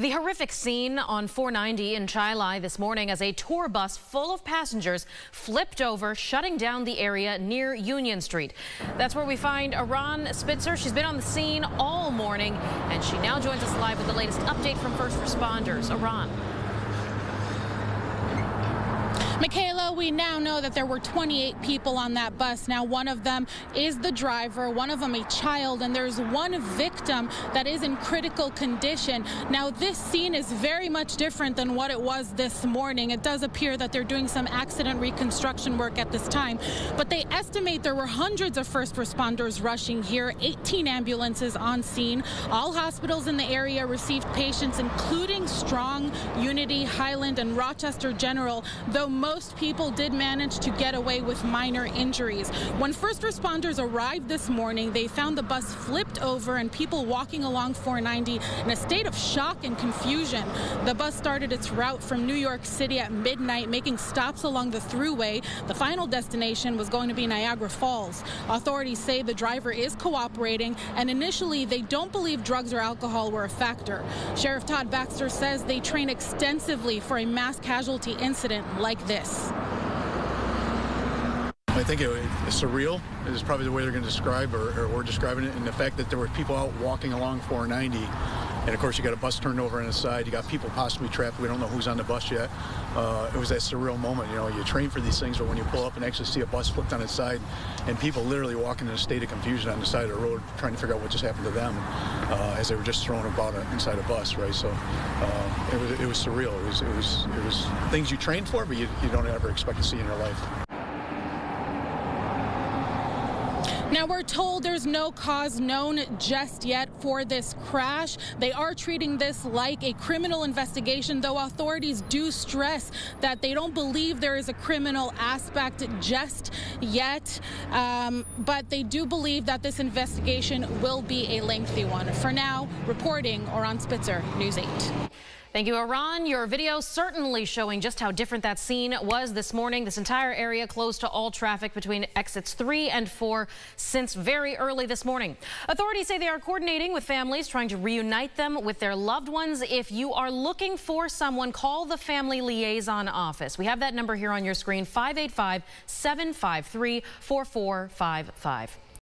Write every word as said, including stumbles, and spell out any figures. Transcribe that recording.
The horrific scene on four ninety in Chi-Lai this morning as a tour bus full of passengers flipped over, shutting down the area near Union Street. That's where we find Iran Spitzer. She's been on the scene all morning, and she now joins us live with the latest update from first responders. Iran. Michaela, we now know that there were twenty-eight people on that bus. Now, one of them is the driver, one of them a child, and there's one victim that is in critical condition. Now, this scene is very much different than what it was this morning. It does appear that they're doing some accident reconstruction work at this time, but they estimate there were hundreds of first responders rushing here, eighteen ambulances on scene. All hospitals in the area received patients, including Strong, Unity, Highland, and Rochester General, though most Most people did manage to get away with minor injuries. When first responders arrived this morning, they found the bus flipped over and people walking along four ninety in a state of shock and confusion. The bus started its route from New York City at midnight, making stops along the thruway. The final destination was going to be Niagara Falls. Authorities say the driver is cooperating, and initially they don't believe drugs or alcohol were a factor. Sheriff Todd Baxter says they train extensively for a mass casualty incident like this. I think it, it's surreal is probably the way they're going to describe or, or, or describing it, and the fact that there were people out walking along four ninety, and of course you got a bus turned over on the side, you got people possibly trapped, we don't know who's on the bus yet. Uh, it was that surreal moment, you know, you train for these things, but when you pull up and actually see a bus flipped on its side and people literally walking in a state of confusion on the side of the road trying to figure out what just happened to them uh, as they were just thrown about inside a bus, right? So uh, it, was, it was surreal. It was, it, was, it was things you train for, but you, you don't ever expect to see in your life. Now, we're told there's no cause known just yet for this crash. They are treating this like a criminal investigation, though authorities do stress that they don't believe there is a criminal aspect just yet. Um, but they do believe that this investigation will be a lengthy one. For now, reporting, Iran Spitzer, News eight. Thank you, Iran. Your video certainly showing just how different that scene was this morning. This entire area closed to all traffic between exits three and four since very early this morning. Authorities say they are coordinating with families, trying to reunite them with their loved ones. If you are looking for someone, call the Family Liaison Office. We have that number here on your screen, five eight five, seven five three, four four five five.